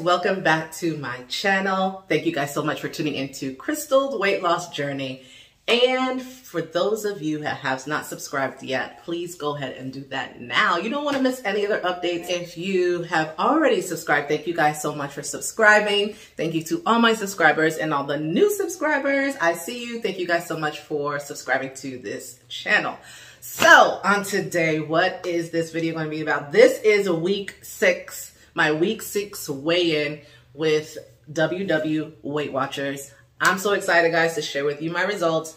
Watchers, welcome back to my channel. Thank you guys so much for tuning into Krystle's Weight Loss Journey. And for those of you that have not subscribed yet, please go ahead and do that now. You don't want to miss any other updates. If you have already subscribed, thank you guys so much for subscribing. Thank you to all my subscribers and all the new subscribers. I see you. Thank you guys so much for subscribing to this channel. So on today, what is this video going to be about? This is week 6, my week 6 weigh-in with Weight Watchers. I'm so excited, guys, to share with you my results.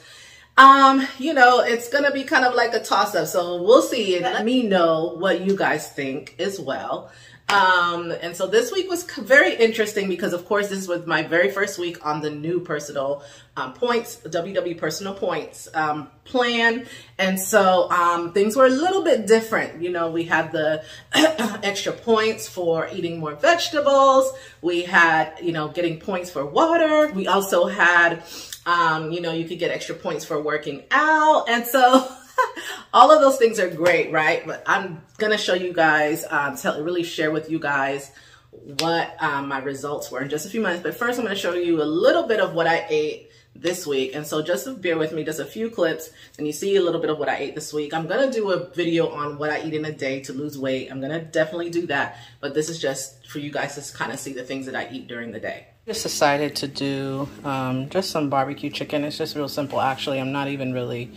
You know, it's going to be kind of like a toss-up, so we'll see. Let me know what you guys think as well. And so this week was very interesting because, of course, this was my very first week on the new personal points, personal points plan. And so things were a little bit different. You know, we had the extra points for eating more vegetables. We had, you know, getting points for water. We also had, you know, you could get extra points for working out. And so all of those things are great, right? But I'm going to show you guys, really share with you guys what my results were in just a few minutes. But first, I'm going to show you a little bit of what I ate this week. And so just bear with me, just a few clips, and you see a little bit of what I ate this week. I'm going to do a video on what I eat in a day to lose weight. I'm going to definitely do that. But this is just for you guys to kind of see the things that I eat during the day. Just decided to do just some barbecue chicken. It's just real simple, actually. I'm not even really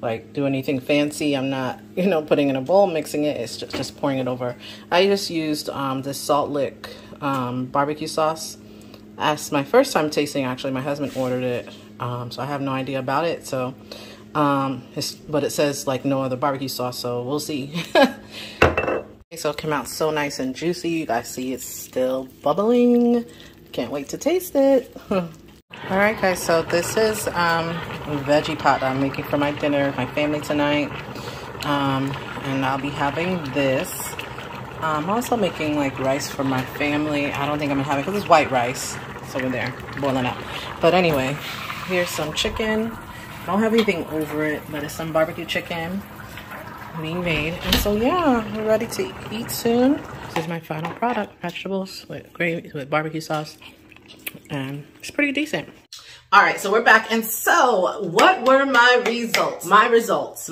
like do anything fancy. I'm not, you know, putting in a bowl, mixing it. It's just pouring it over. I just used this Salt Lick barbecue sauce. That's my first time tasting, actually. My husband ordered it, so I have no idea about it. So, but it says like no other barbecue sauce, so we'll see. So it came out so nice and juicy. You guys see it's still bubbling. Can't wait to taste it. All right, guys, so this is a veggie pot that I'm making for my dinner with my family tonight. And I'll be having this. I'm also making like rice for my family. I don't think I'm gonna have it because it's white rice. It's over there boiling up. But anyway, here's some chicken. I don't have anything over it, but it's some barbecue chicken being made. And so, yeah, we're ready to eat soon. This is my final product, vegetables with gravy, with barbecue sauce. And it's pretty decent. All right, so we're back. And so what were my results? My results.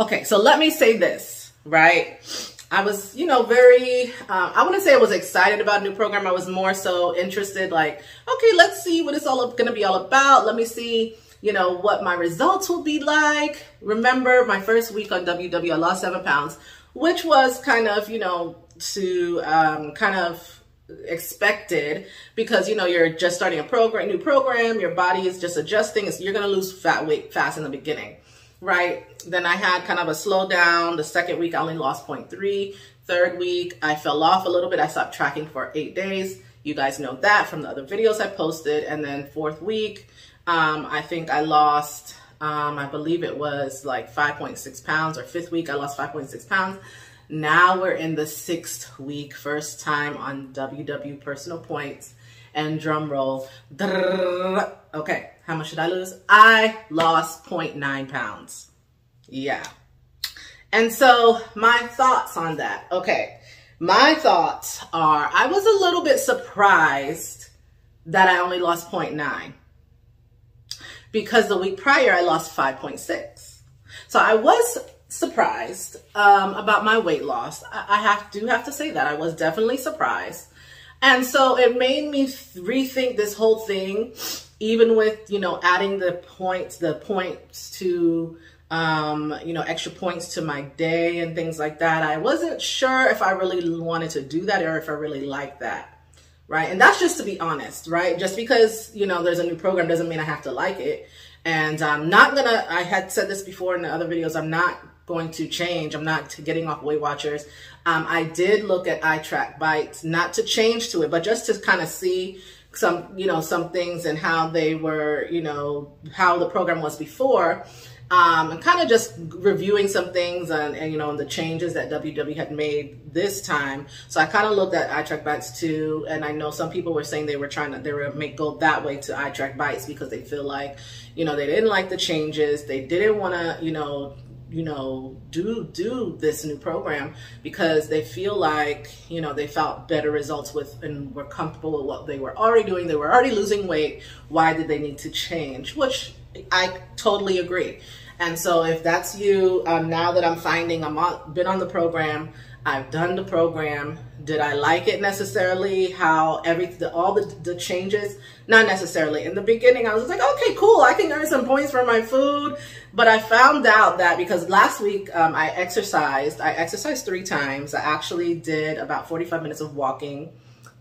Okay, so let me say this, right? I was, you know, very, I wouldn't say I was excited about a new program. I was more so interested, like, okay, let's see what it's all going to be all about. Let me see, you know, what my results will be like. Remember, my first week on WW, I lost 7 pounds, which was kind of, you know, to kind of expected because, you know, you're just starting a program, new program, your body is just adjusting. You're going to lose fat weight fast in the beginning, right? Then I had kind of a slowdown. The second week, I only lost 0.3. Third week, I fell off a little bit. I stopped tracking for 8 days. You guys know that from the other videos I posted. And then fourth week, I think I lost, I believe it was like 5.6 pounds, or fifth week, I lost 5.6 pounds. Now we're in the 6th week, first time on WW Personal Points, and drum roll. Okay, how much did I lose? I lost 0.9 pounds. Yeah. And so my thoughts on that. Okay, my thoughts are I was a little bit surprised that I only lost 0.9 because the week prior I lost 5.6. So I was surprised about my weight loss. I do have to say that I was definitely surprised. And so it made me rethink this whole thing, even with, you know, adding the points to, you know, extra points to my day and things like that. I wasn't sure if I really wanted to do that or if I really liked that. Right. And that's just to be honest, right? Just because, you know, there's a new program doesn't mean I have to like it. And I'm not going to, I had said this before in the other videos, I'm not going to change. I'm not getting off Weight Watchers. I did look at iTrack Bites, not to change to it, but just to kind of see some, you know, some things and how they were, you know, how the program was before, and kind of just reviewing some things and you know, the changes that WW had made this time. So I kind of looked at iTrack Bites too. And I know some people were saying they were trying to, go that way to iTrack Bites because they feel like, you know, they didn't like the changes. They didn't want to, you know, you know, do this new program, because they feel like, you know, they felt better results with and were comfortable with what they were already doing. They were already losing weight. Why did they need to change? Which I totally agree. And so if that's you, now that I'm finding I've been on the program, I've done the program. Did I like it necessarily? How all the changes? Not necessarily. In the beginning, I was just like, okay, cool. I can earn some points for my food. But I found out that because last week I exercised 3 times. I actually did about 45 minutes of walking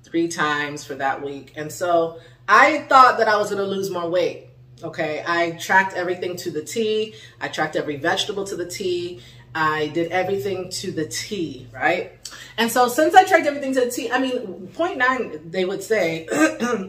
3 times for that week. And so I thought that I was going to lose more weight. Okay, I tracked everything to the T. I tracked every vegetable to the T. I did everything to the T, right? And so since I tracked everything to the T, I mean, 0.9, they would say,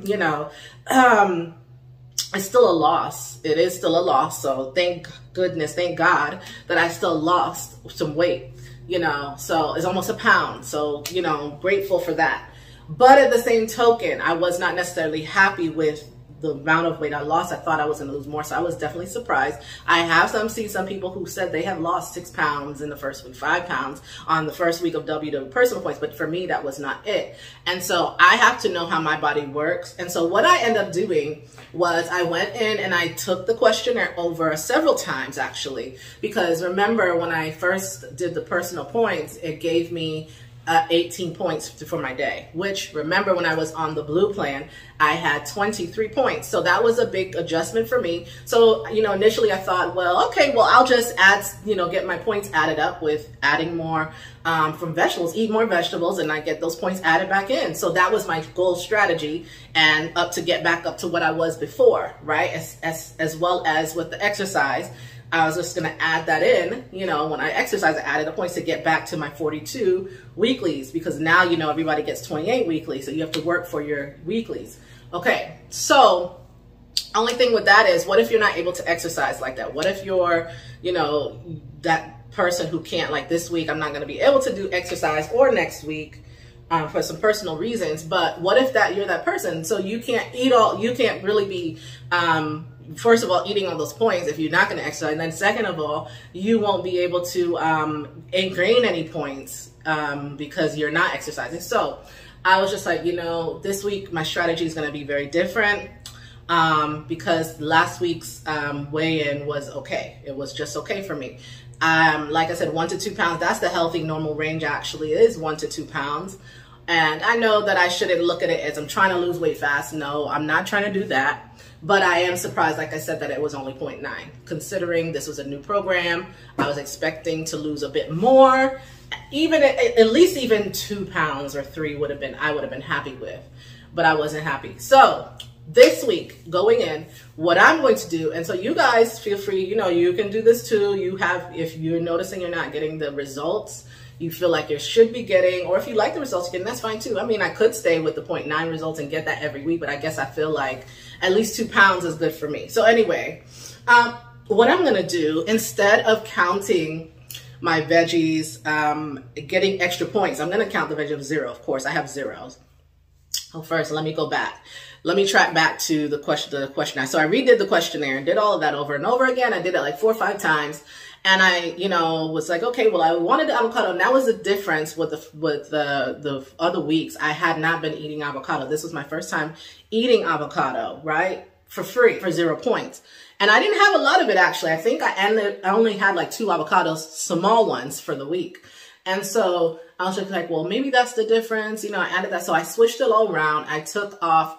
you know, it's still a loss. It is still a loss. So thank goodness, thank God that I still lost some weight, you know, so it's almost a pound. So, you know, I'm grateful for that. But at the same token, I was not necessarily happy with the amount of weight I lost. I thought I was going to lose more, so I was definitely surprised. I have seen some people who said they had lost 6 pounds in the first week, 5 pounds on the first week of WW personal points, but for me, that was not it. And so I have to know how my body works. And so what I ended up doing was I went in and I took the questionnaire over several times, actually, because remember when I first did the personal points, it gave me 18 points for my day, which, remember, when I was on the blue plan, I had 23 points. So that was a big adjustment for me. So, you know, initially I thought, well, okay, well, I'll just add, you know, get my points added up with adding more from vegetables, eat more vegetables, and I get those points added back in. So that was my goal strategy, and up to get back up to what I was before, right? As well as with the exercise. I was just going to add that in, you know, when I exercised, I added the points to get back to my 42 weeklies, because now, you know, everybody gets 28 weeklies, so you have to work for your weeklies. Okay, so only thing with that is, what if you're not able to exercise like that? What if you're, you know, that person who can't, like this week, I'm not going to be able to do exercise, or next week, for some personal reasons, but what if that you're that person? So you can't eat all, you can't really be, first of all, eating all those points if you're not going to exercise. And then second of all, you won't be able to gain any points because you're not exercising. So I was just like, you know, this week my strategy is going to be very different because last week's weigh-in was okay. It was just okay for me. Like I said, 1 to 2 pounds, that's the healthy normal range, actually is 1 to 2 pounds. And I know that I shouldn't look at it as I'm trying to lose weight fast. No, I'm not trying to do that. But I am surprised, like I said, that it was only 0.9. Considering this was a new program, I was expecting to lose a bit more. Even at least even 2 pounds or 3 would have been, I would have been happy with. But I wasn't happy. So this week, going in, what I'm going to do, and so you guys feel free, you know, you can do this too. You have, if you're noticing you're not getting the results you feel like you should be getting, or if you like the results you're getting, that's fine too. I mean, I could stay with the 0.9 results and get that every week, but I guess I feel like at least 2 pounds is good for me. So anyway, what I'm gonna do, instead of counting my veggies, getting extra points, I'm gonna count the veggies of 0, of course, I have 0s. Well, first, let me go back. Let me track back to the questionnaire. So I redid the questionnaire and did all of that over and over again. I did it like 4 or 5 times. And I, you know, was like, okay, well, I wanted the avocado. And that was the difference with the other weeks. I had not been eating avocado. This was my first time eating avocado, right? For free, for 0 points. And I didn't have a lot of it, actually. I think I only had like 2 avocados, small ones, for the week. And so I was just like, well, maybe that's the difference. You know, I added that. So I switched it all around. I took off,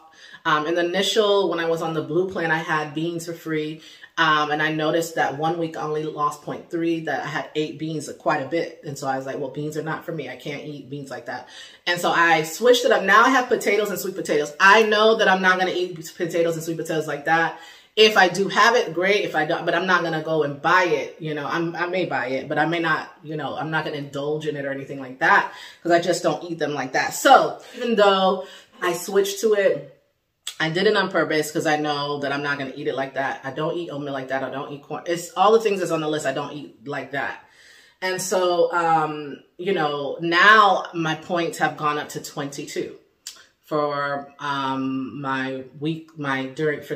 in the initial, when I was on the blue plan, I had beans for free. And I noticed that 1 week I only lost 0.3, that I had 8 beans, quite a bit. And so I was like, well, beans are not for me. I can't eat beans like that. And so I switched it up. Now I have potatoes and sweet potatoes. I know that I'm not going to eat potatoes and sweet potatoes like that. If I do have it, great. If I don't, but I'm not going to go and buy it. You know, I may buy it, but I may not, you know, I'm not going to indulge in it or anything like that, because I just don't eat them like that. So even though I switched to it, I did it on purpose because I know that I'm not going to eat it like that. I don't eat oatmeal like that. I don't eat corn. It's all the things that's on the list I don't eat like that. And so, you know, now my points have gone up to 22 for my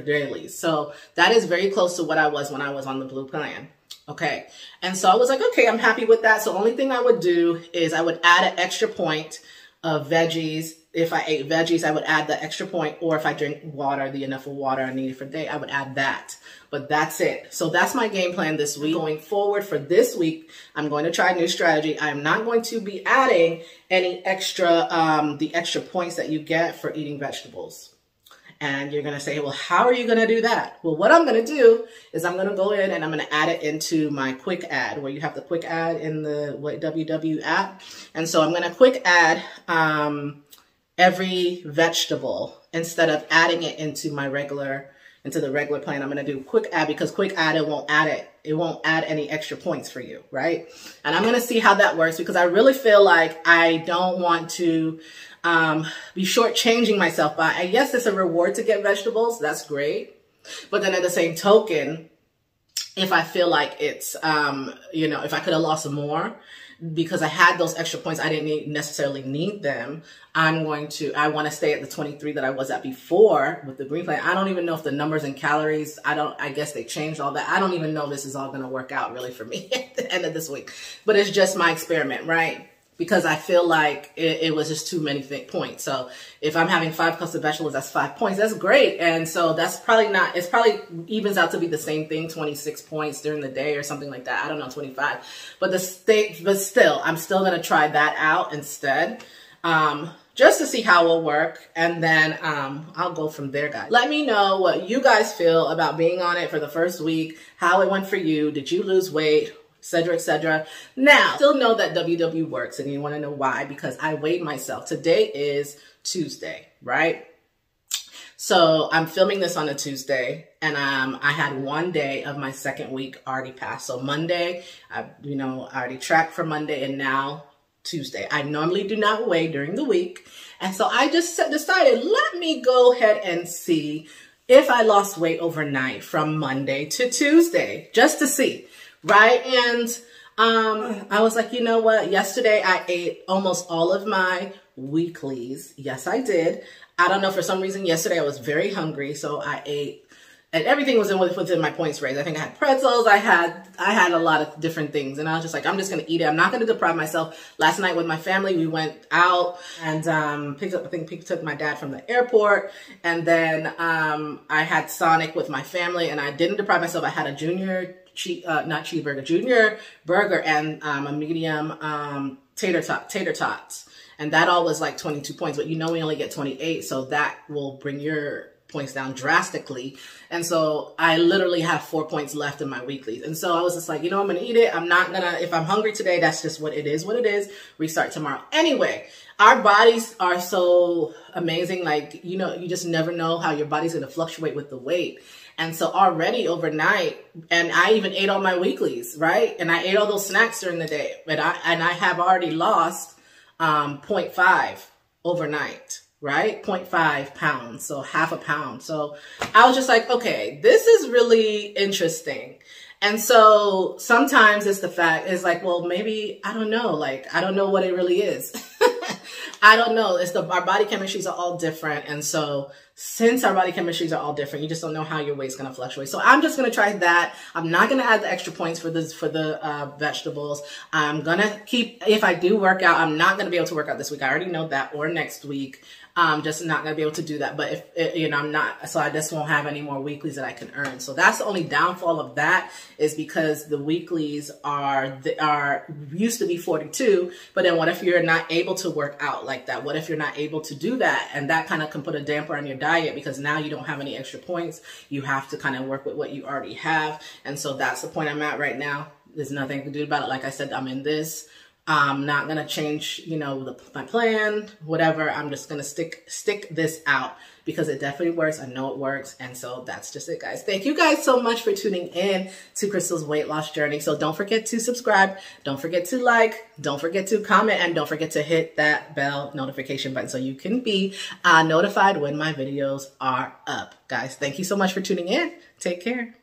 daily. So that is very close to what I was when I was on the blue plan. Okay. And so I was like, okay, I'm happy with that. So the only thing I would do is I would add an extra point of veggies. If I ate veggies, I would add the extra point, or if I drink water, the enough of water I needed for the day, I would add that, but that's it. So that's my game plan this week. Going forward for this week, I'm going to try a new strategy. I'm not going to be adding any extra, the extra points that you get for eating vegetables. And you're going to say, well, how are you going to do that? Well, what I'm going to do is I'm going to go in and I'm going to add it into my quick ad, where you have the quick ad in the WW app. And so I'm going to quick add every vegetable instead of adding it into my regular, into the regular plan. I'm going to do quick add, because quick add, it won't add it. It won't add any extra points for you, right? And I'm going to see how that works, because I really feel like I don't want to be shortchanging myself by, and yes, it's a reward to get vegetables. That's great. But then at the same token, if I feel like it's, you know, if I could have lost more because I had those extra points, I didn't necessarily need them. I want to stay at the 23 that I was at before with the green plan. I don't even know if the numbers and calories, I guess they changed all that. I don't even know this is all going to work out really for me at the end of this week, but it's just my experiment, right? Because I feel like it was just too many points. So if I'm having 5 cups of vegetables, that's 5 points. That's great. And so that's probably not, it's probably evens out to be the same thing, 26 points during the day or something like that. I don't know, 25. But still, I'm still going to try that out instead, just to see how it'll work. And then I'll go from there, guys. Let me know what you guys feel about being on it for the first week, how it went for you. Did you lose weight? Etc. etc. Now, still know that WW works, and you want to know why, because I weighed myself. Today is Tuesday, right? So I'm filming this on a Tuesday, and I had one day of my second week already passed. So Monday, I already tracked for Monday, and now Tuesday. I normally do not weigh during the week, and so I just decided, let me go ahead and see if I lost weight overnight from Monday to Tuesday, just to see. Right? And I was like, you know what? Yesterday I ate almost all of my weeklies. Yes, I did. I don't know. For some reason, yesterday I was very hungry. So I ate, and everything was within my points range. I think I had pretzels. I had a lot of different things. And I was just like, I'm just going to eat it. I'm not going to deprive myself. Last night with my family, we went out and picked up my dad from the airport. And then I had Sonic with my family, and I didn't deprive myself. I had a junior burger and a medium tater tots, and that all was like 22 points, but you know we only get 28, so that will bring your points down drastically. And so I literally have 4 points left in my weeklies, and so I was just like, you know, I'm gonna eat it. I'm not gonna, if I'm hungry today, that's just what it is. Restart tomorrow. Anyway, our bodies are so amazing, like, you know, you just never know how your body's gonna fluctuate with the weight. And so already overnight, and I even ate all my weeklies, right? And I ate all those snacks during the day, but I have already lost 0.5 overnight, right? 0.5 pounds, so half a pound. So I was just like, okay, this is really interesting. And so sometimes it's the fact, it's like, well, maybe, I don't know. Like, I don't know what it really is. I don't know. It's our body chemistries are all different. And so since our body chemistries are all different, you just don't know how your weight's going to fluctuate. So I'm just going to try that. I'm not going to add the extra points for the vegetables. I'm going to keep, if I do work out, I'm not going to be able to work out this week. I already know that, or next week. I'm just not going to be able to do that. But if, you know, I'm not, so I just won't have any more weeklies that I can earn. So that's the only downfall of that, is because the weeklies are used to be 42, but then what if you're not able to work out like that? What if you're not able to do that? And that kind of can put a damper on your diet, because now you don't have any extra points. You have to kind of work with what you already have. And so that's the point I'm at right now. There's nothing I can do about it. Like I said, I'm in this. I'm not going to change, you know, my plan, whatever. I'm just going to stick this out, because it definitely works. I know it works. And so that's just it, guys. Thank you guys so much for tuning in to Krystle's Weight Loss Journey. So don't forget to subscribe. Don't forget to like. Don't forget to comment. And don't forget to hit that bell notification button so you can be notified when my videos are up. Guys, thank you so much for tuning in. Take care.